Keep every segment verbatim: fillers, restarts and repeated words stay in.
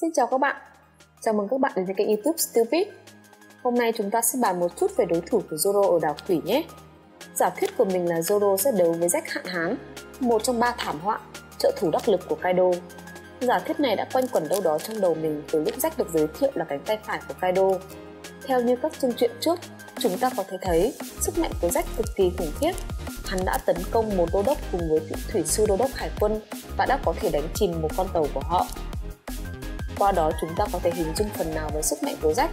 Xin chào các bạn, chào mừng các bạn đến với kênh YouTube Stupid. Hôm nay chúng ta sẽ bàn một chút về đối thủ của Zoro ở đảo Quỷ nhé. Giả thuyết của mình là Zoro sẽ đấu với Jack hạn hán, một trong ba thảm họa, trợ thủ đắc lực của Kaido. Giả thuyết này đã quanh quẩn đâu đó trong đầu mình từ lúc Jack được giới thiệu là cánh tay phải của Kaido. Theo như các chương truyện trước, chúng ta có thể thấy sức mạnh của Jack cực kỳ khủng khiếp. Hắn đã tấn công một đô đốc cùng với thủy sư đô đốc hải quân và đã có thể đánh chìm một con tàu của họ. Qua đó chúng ta có thể hình dung phần nào về sức mạnh của Jack,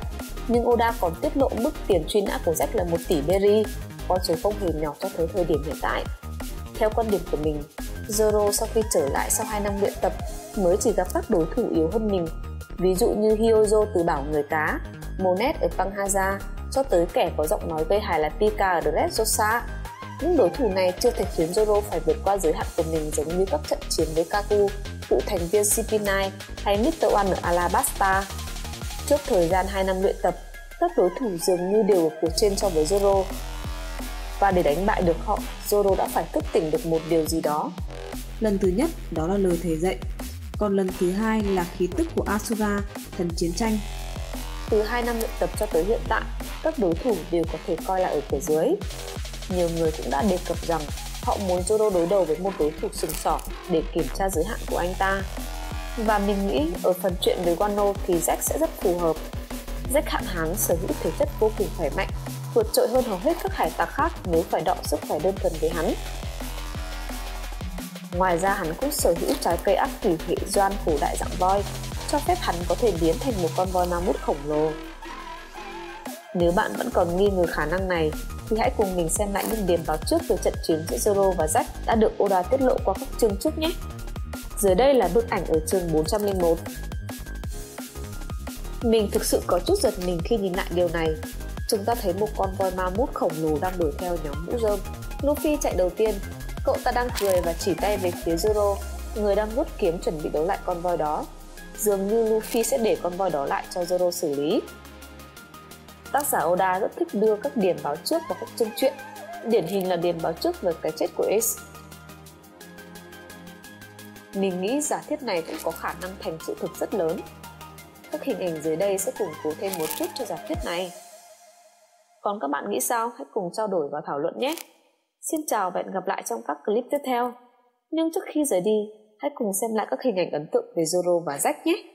nhưng Oda còn tiết lộ mức tiền truy nã của Jack là một tỷ beri, con số không hề nhỏ cho tới thời điểm hiện tại. Theo quan điểm của mình, Zoro sau khi trở lại sau hai năm luyện tập mới chỉ gặp các đối thủ yếu hơn mình, ví dụ như Hyojo từ Bảo Người Cá, Monet ở Panghaza, cho tới kẻ có giọng nói gây hài là Pika ở Dressrosa. Những đối thủ này chưa thể khiến Zoro phải vượt qua giới hạn của mình, giống như các trận chiến với Kaku, cựu thành viên C P chín hay mít tơ One ở Alabasta. Trước thời gian hai năm luyện tập, các đối thủ dường như đều ở phía trên so với Zoro. Và để đánh bại được họ, Zoro đã phải thức tỉnh được một điều gì đó. Lần thứ nhất đó là lời thề dạy, còn lần thứ hai là khí tức của Asura, thần chiến tranh. Từ hai năm luyện tập cho tới hiện tại, các đối thủ đều có thể coi là ở phía dưới. Nhiều người cũng đã đề cập rằng họ muốn Zoro đối đầu với một đối thủ sừng sỏ để kiểm tra giới hạn của anh ta. Và mình nghĩ ở phần chuyện với Wano thì Jack sẽ rất phù hợp. Jack hạn hán sở hữu thể chất vô cùng khỏe mạnh, vượt trội hơn hầu hết các hải tặc khác nếu phải đọ sức khỏe đơn thuần với hắn. Ngoài ra hắn cũng sở hữu trái cây ác quỷ hệ doan cổ đại dạng voi, cho phép hắn có thể biến thành một con voi ma mút khổng lồ. Nếu bạn vẫn còn nghi ngờ khả năng này thì hãy cùng mình xem lại những điểm báo trước về trận chiến giữa Zoro và Jack đã được Oda tiết lộ qua các chương trước nhé. Dưới đây là bức ảnh ở chương bốn trăm lẻ một. Mình thực sự có chút giật mình khi nhìn lại điều này. Chúng ta thấy một con voi ma mút khổng lồ đang đuổi theo nhóm mũ rơm. Luffy chạy đầu tiên, cậu ta đang cười và chỉ tay về phía Zoro, người đang vuốt kiếm chuẩn bị đấu lại con voi đó. Dường như Luffy sẽ để con voi đó lại cho Zoro xử lý. Tác giả Oda rất thích đưa các điểm báo trước vào các chương truyện, điển hình là điểm báo trước về cái chết của Ace. Mình nghĩ giả thiết này cũng có khả năng thành sự thực rất lớn. Các hình ảnh dưới đây sẽ củng cố thêm một chút cho giả thuyết này. Còn các bạn nghĩ sao? Hãy cùng trao đổi và thảo luận nhé! Xin chào và hẹn gặp lại trong các clip tiếp theo. Nhưng trước khi rời đi, hãy cùng xem lại các hình ảnh ấn tượng về Zoro và Jack nhé!